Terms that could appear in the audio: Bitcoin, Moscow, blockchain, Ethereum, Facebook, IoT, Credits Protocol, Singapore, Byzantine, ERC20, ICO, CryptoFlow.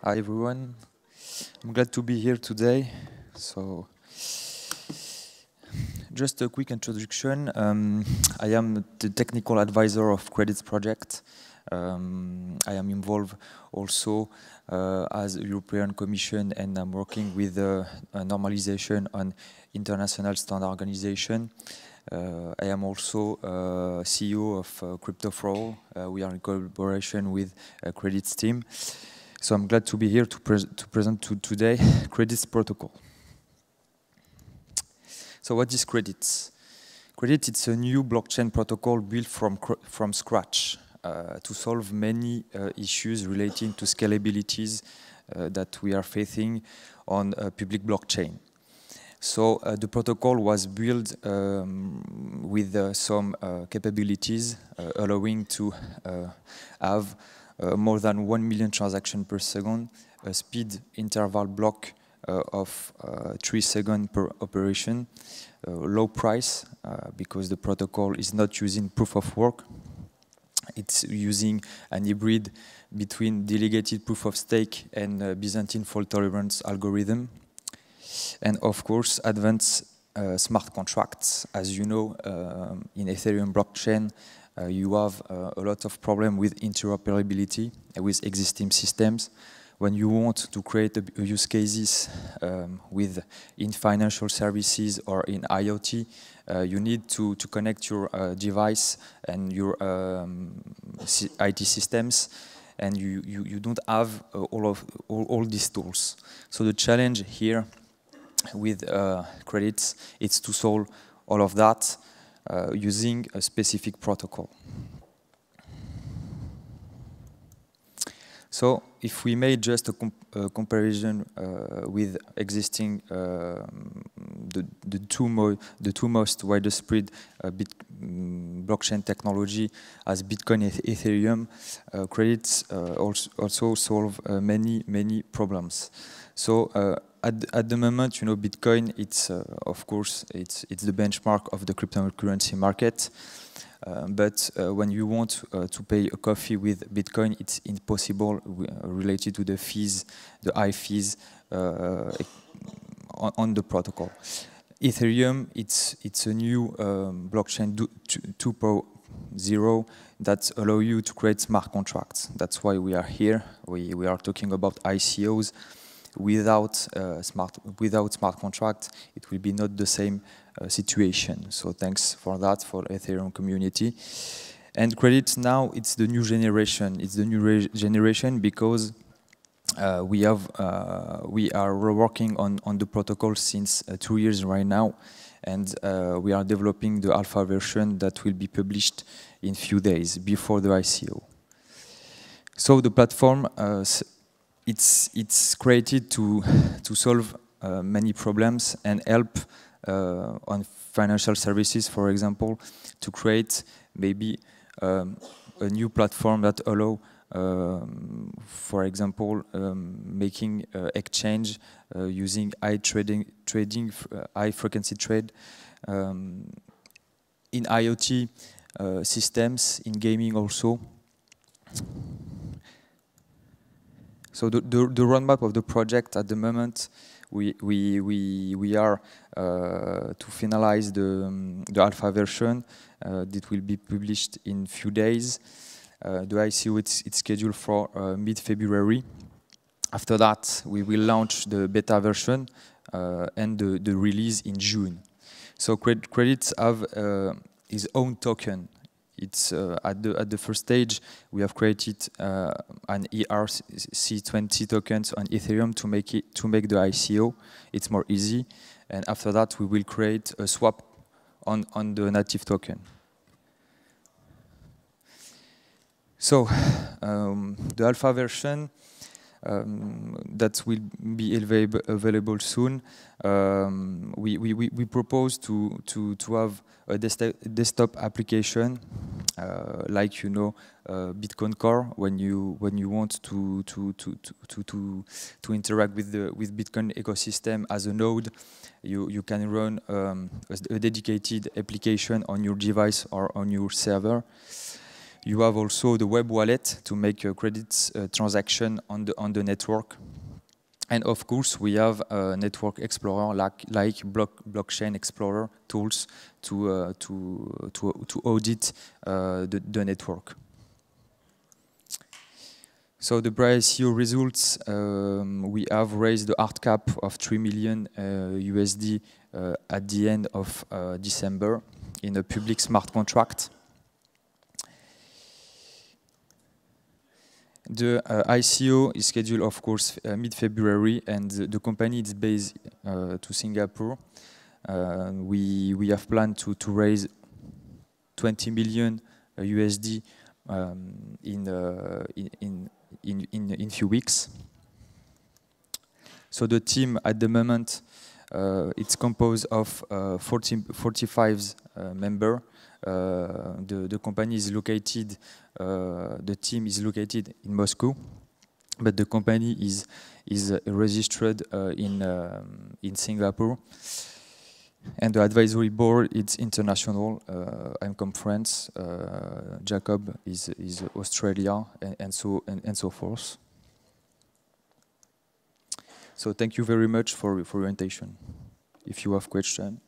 Hi everyone, I'm glad to be here today. So, just a quick introduction. I am the technical advisor of Credits Project. I am involved also as European Commission, and I'm working with a normalization on international standard organization. I am also CEO of CryptoFlow. We are in collaboration with Credits team. So I'm glad to be here to present today Credits Protocol. So what is Credits? Credits, it's a new blockchain protocol built from scratch to solve many issues relating to scalabilities that we are facing on public blockchain. So the protocol was built with some capabilities allowing to have more than 1 million transactions per second, a speed interval block of 3 seconds per operation, low price because the protocol is not using proof of work. It's using an hybrid between delegated proof of stake and Byzantine fault tolerance algorithm. And of course, advanced smart contracts. As you know, in Ethereum blockchain, you have a lot of problems with interoperability with existing systems. When you want to create a use cases in financial services or in IoT, you need to connect your device and your IT systems, and you don't have all these tools. So the challenge here with Credits, it's to solve all of that using a specific protocol. So if we made just a comparison with existing the two most widespread blockchain technology as Bitcoin and Ethereum, Credits also solve many problems. So at the moment, you know, Bitcoin, it's of course it's the benchmark of the cryptocurrency market. But when you want to pay a coffee with Bitcoin, it's impossible related to the fees, the high fees on the protocol. Ethereum, it's a new blockchain 2.0 that allow you to create smart contracts. That's why we are here. We are talking about ICOs. Without smart contract, it will be not the same situation. So thanks for that, for Ethereum community. And Credits now, it's the new generation. It's the new generation because we are working on the protocol since 2 years right now, and we are developing the alpha version that will be published in few days before the ICO. So the platform. It's created to solve many problems and help on financial services, for example, to create maybe a new platform that allow, for example, making exchange using high frequency trade in IoT systems, in gaming also. So the roadmap of the project at the moment, we are to finalize the alpha version. It will be published in few days. The ICO it's scheduled for mid-February. After that, we will launch the beta version and the release in June. So Credits have his own token. It's at the first stage, we have created an ERC20 tokens on Ethereum to make the ICO. It's more easy, and after that, we will create a swap on the native token. So the alpha version that will be available soon. We propose to have a desktop application, like, you know, Bitcoin Core. When you want to interact with Bitcoin ecosystem as a node, you can run a dedicated application on your device or on your server. You have also the web wallet to make a credits transaction on the network. And of course, we have network explorer like blockchain explorer tools to audit the network. So the pre-ICO results, we have raised the hard cap of 3 million USD at the end of December in a public smart contract. The ICO is scheduled, of course, mid-February, and the company is based to Singapore. We have planned to raise 20 million USD in few weeks. So the team at the moment, it's composed of 45 members. The company is located, the team is located in Moscow, but the company is registered in Singapore. And the advisory board, it's international. I'm from France. Jacob is Australia, and so forth. So thank you very much for your attention. If you have questions.